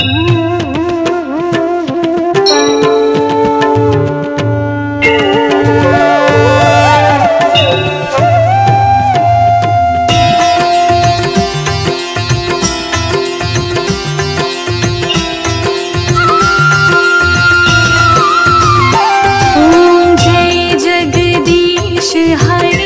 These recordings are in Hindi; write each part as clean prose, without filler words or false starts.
ओम जय जगदीश हरे।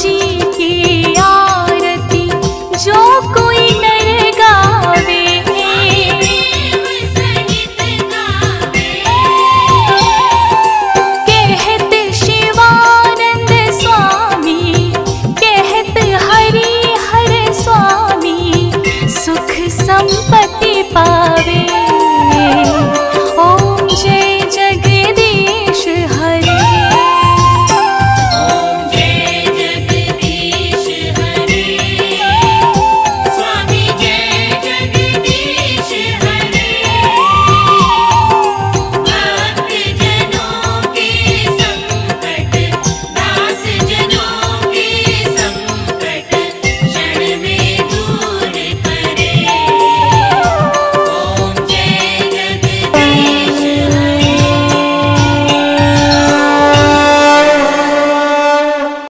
जी।